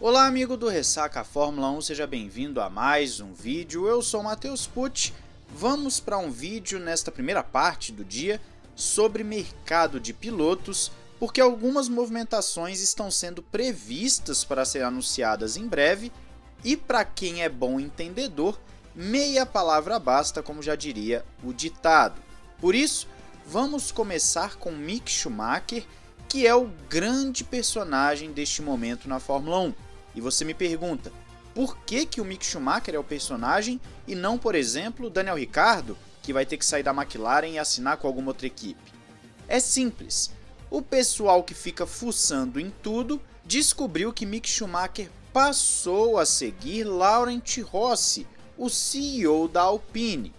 Olá amigo do Ressaca Fórmula 1, seja bem-vindo a mais um vídeo, eu sou o Matheus Pucci. Vamos para um vídeo nesta primeira parte do dia sobre mercado de pilotos, porque algumas movimentações estão sendo previstas para serem anunciadas em breve e, para quem é bom entendedor, meia palavra basta, como já diria o ditado. Por isso, vamos começar com Mick Schumacher, que é o grande personagem deste momento na Fórmula 1. E você me pergunta, por que o Mick Schumacher é o personagem e não, por exemplo, Daniel Ricciardo, que vai ter que sair da McLaren e assinar com alguma outra equipe? É simples. O pessoal que fica fuçando em tudo descobriu que Mick Schumacher passou a seguir Laurent Rossi, o CEO da Alpine.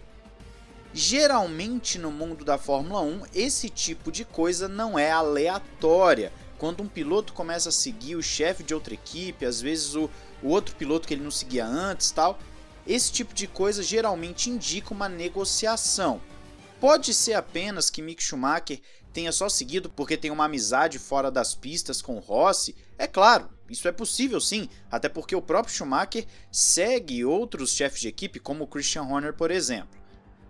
Geralmente no mundo da Fórmula 1, esse tipo de coisa não é aleatória. Quando um piloto começa a seguir o chefe de outra equipe, às vezes o outro piloto que ele não seguia antes, tal, esse tipo de coisa geralmente indica uma negociação. Pode ser apenas que Mick Schumacher tenha só seguido porque tem uma amizade fora das pistas com Rossi, é claro, isso é possível sim, até porque o próprio Schumacher segue outros chefes de equipe, como o Christian Horner, por exemplo.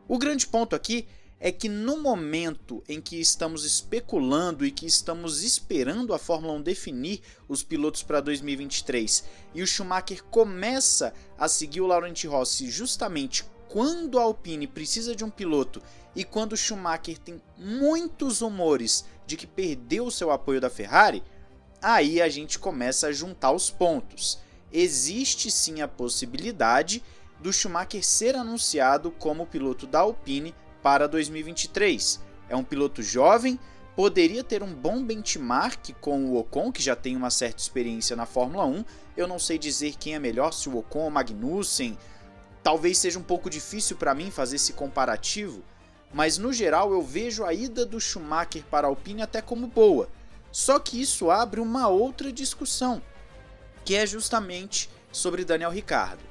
O grande ponto aqui é que no momento em que estamos especulando e que estamos esperando a Fórmula 1 definir os pilotos para 2023 e o Schumacher começa a seguir o Laurent Rossi justamente quando a Alpine precisa de um piloto e quando Schumacher tem muitos rumores de que perdeu seu apoio da Ferrari, aí a gente começa a juntar os pontos. Existe sim a possibilidade do Schumacher ser anunciado como piloto da Alpine para 2023. É um piloto jovem, poderia ter um bom benchmark com o Ocon, que já tem uma certa experiência na Fórmula 1. Eu não sei dizer quem é melhor, se o Ocon ou Magnussen. Talvez seja um pouco difícil para mim fazer esse comparativo, mas no geral eu vejo a ida do Schumacher para a Alpine até como boa. Só que isso abre uma outra discussão, que é justamente sobre Daniel Ricciardo.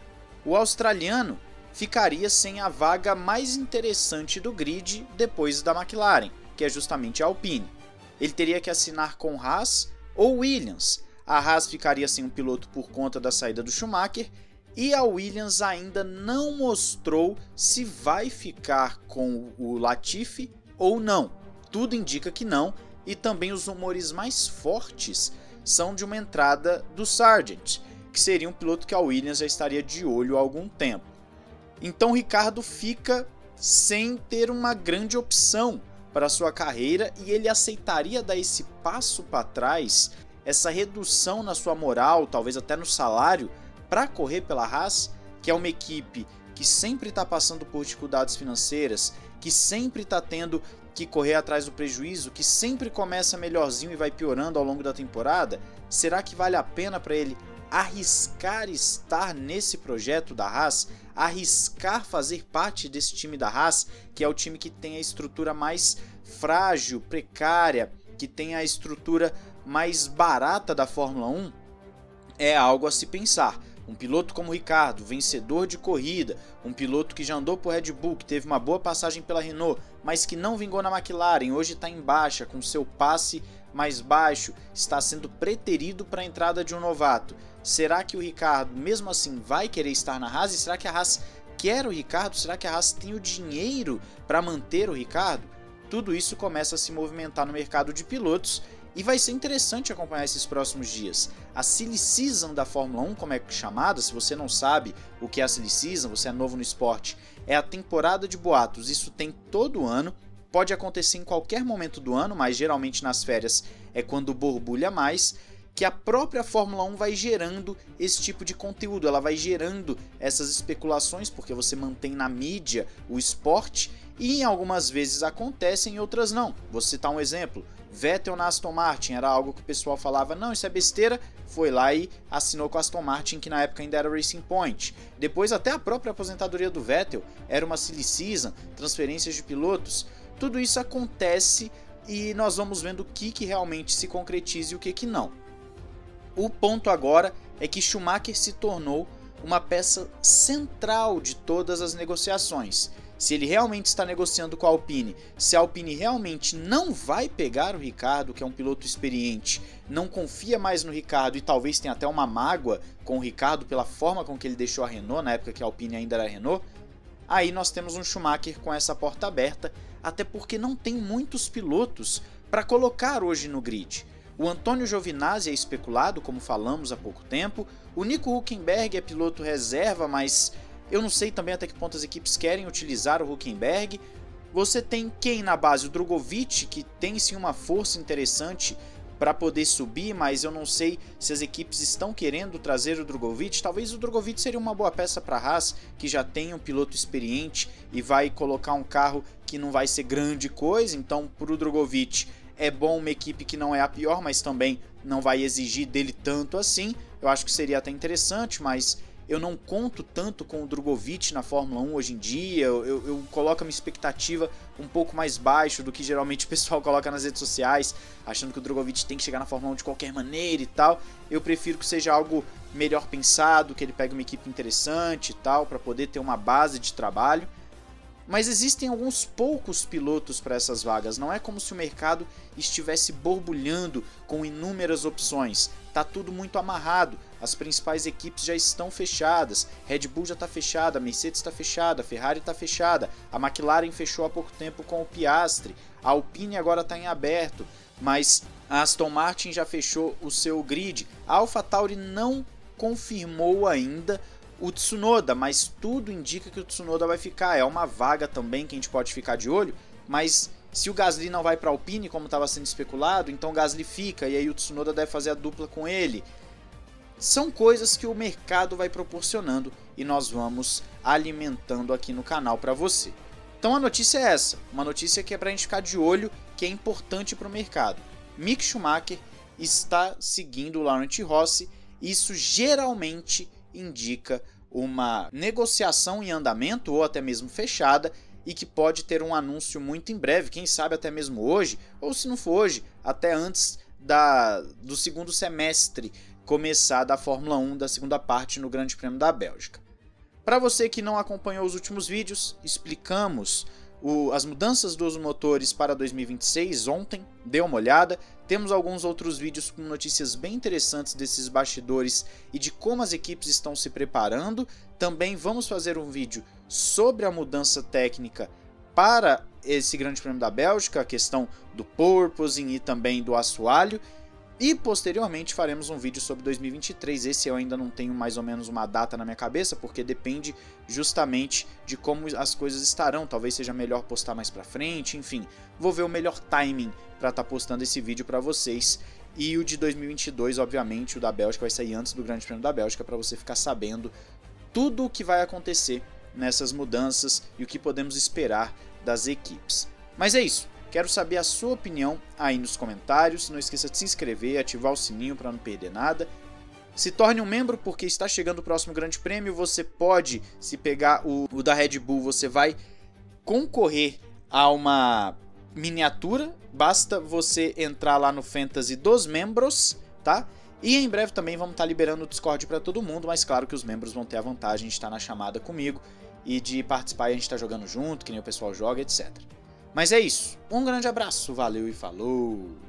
O australiano ficaria sem a vaga mais interessante do grid depois da McLaren, que é justamente a Alpine. Ele teria que assinar com Haas ou Williams. A Haas ficaria sem um piloto por conta da saída do Schumacher, e a Williams ainda não mostrou se vai ficar com o Latifi ou não. Tudo indica que não, e também os rumores mais fortes são de uma entrada do Sargeant, que seria um piloto que a Williams já estaria de olho há algum tempo. Então Ricciardo fica sem ter uma grande opção para sua carreira, e ele aceitaria dar esse passo para trás, essa redução na sua moral, talvez até no salário, para correr pela Haas, que é uma equipe que sempre está passando por dificuldades financeiras, que sempre está tendo que correr atrás do prejuízo, que sempre começa melhorzinho e vai piorando ao longo da temporada? Será que vale a pena para ele arriscar estar nesse projeto da Haas? Arriscar fazer parte desse time da Haas, que é o time que tem a estrutura mais frágil, precária, que tem a estrutura mais barata da Fórmula 1? É algo a se pensar. Um piloto como Ricciardo, vencedor de corrida, um piloto que já andou por Red Bull, que teve uma boa passagem pela Renault, mas que não vingou na McLaren, hoje está em baixa, com seu passe mais baixo, está sendo preterido para a entrada de um novato. Será que o Ricciardo, mesmo assim, vai querer estar na Haas? E será que a Haas quer o Ricciardo? Será que a Haas tem o dinheiro para manter o Ricciardo? Tudo isso começa a se movimentar no mercado de pilotos, e vai ser interessante acompanhar esses próximos dias. A Silly Season da Fórmula 1, como é chamada, se você não sabe o que é a Silly Season, você é novo no esporte, é a temporada de boatos. Isso tem todo ano, pode acontecer em qualquer momento do ano, mas geralmente nas férias é quando borbulha mais, que a própria Fórmula 1 vai gerando esse tipo de conteúdo, ela vai gerando essas especulações, porque você mantém na mídia o esporte, e algumas vezes acontecem, em outras não. Vou citar um exemplo. Vettel na Aston Martin era algo que o pessoal falava, não, isso é besteira, foi lá e assinou com a Aston Martin, que na época ainda era Racing Point. Depois até a própria aposentadoria do Vettel era uma silly season, transferências de pilotos, tudo isso acontece e nós vamos vendo o que realmente se concretiza e o que não. O ponto agora é que Schumacher se tornou uma peça central de todas as negociações. se ele realmente está negociando com a Alpine, se a Alpine realmente não vai pegar o Ricciardo, que é um piloto experiente, não confia mais no Ricciardo e talvez tenha até uma mágoa com o Ricciardo pela forma com que ele deixou a Renault, na época que a Alpine ainda era a Renault, aí nós temos um Schumacher com essa porta aberta, até porque não tem muitos pilotos para colocar hoje no grid. O Antônio Giovinazzi é especulado, como falamos há pouco tempo, o Nico Hülkenberg é piloto reserva, mas eu não sei também até que ponto as equipes querem utilizar o Hülkenberg. Você tem quem na base? O Drugovich, que tem sim uma força interessante para poder subir, mas eu não sei se as equipes estão querendo trazer o Drugovich. Talvez o Drugovich seria uma boa peça para a Haas, que já tem um piloto experiente e vai colocar um carro que não vai ser grande coisa. Então, para o Drugovich é bom uma equipe que não é a pior, mas também não vai exigir dele tanto assim. Eu acho que seria até interessante, mas eu não conto tanto com o Drugovich na Fórmula 1 hoje em dia, eu coloco a minha expectativa um pouco mais baixo do que geralmente o pessoal coloca nas redes sociais, achando que o Drugovich tem que chegar na Fórmula 1 de qualquer maneira e tal. Eu prefiro que seja algo melhor pensado, que ele pegue uma equipe interessante e tal, para poder ter uma base de trabalho. Mas existem alguns poucos pilotos para essas vagas, não é como se o mercado estivesse borbulhando com inúmeras opções, tá tudo muito amarrado, as principais equipes já estão fechadas, Red Bull já está fechada, a Mercedes está fechada, a Ferrari está fechada, a McLaren fechou há pouco tempo com o Piastri, a Alpine agora está em aberto, mas a Aston Martin já fechou o seu grid, a AlphaTauri não confirmou ainda o Tsunoda, mas tudo indica que o Tsunoda vai ficar, é uma vaga também que a gente pode ficar de olho, mas se o Gasly não vai para a Alpine, como estava sendo especulado, então o Gasly fica, e aí o Tsunoda deve fazer a dupla com ele. São coisas que o mercado vai proporcionando e nós vamos alimentando aqui no canal para você. Então a notícia é essa, uma notícia que é para a gente ficar de olho, que é importante para o mercado. Mick Schumacher está seguindo o Laurent Rossi, isso geralmente indica uma negociação em andamento ou até mesmo fechada e que pode ter um anúncio muito em breve, quem sabe até mesmo hoje, ou se não for hoje, até antes do segundo semestre começar da Fórmula 1, da segunda parte no Grande Prêmio da Bélgica. Para você que não acompanhou os últimos vídeos, explicamos as mudanças dos motores para 2026 ontem, dê uma olhada, temos alguns outros vídeos com notícias bem interessantes desses bastidores e de como as equipes estão se preparando, também vamos fazer um vídeo sobre a mudança técnica para esse Grande Prêmio da Bélgica, a questão do porpoising e também do assoalho, e posteriormente faremos um vídeo sobre 2023, esse eu ainda não tenho mais ou menos uma data na minha cabeça, porque depende justamente de como as coisas estarão, talvez seja melhor postar mais pra frente, enfim, vou ver o melhor timing pra estar postando esse vídeo pra vocês, e o de 2022, obviamente, o da Bélgica vai sair antes do Grande Prêmio da Bélgica, pra você ficar sabendo tudo o que vai acontecer nessas mudanças e o que podemos esperar das equipes. Mas é isso. Quero saber a sua opinião aí nos comentários, não esqueça de se inscrever e ativar o sininho para não perder nada. Se torne um membro porque está chegando o próximo Grande Prêmio, você pode, se pegar o da Red Bull, você vai concorrer a uma miniatura, basta você entrar lá no Fantasy dos membros, tá? E em breve também vamos estar liberando o Discord para todo mundo, mas claro que os membros vão ter a vantagem de estar na chamada comigo e de participar e a gente estar jogando junto, que nem o pessoal joga, etc. Mas é isso, um grande abraço, valeu e falou!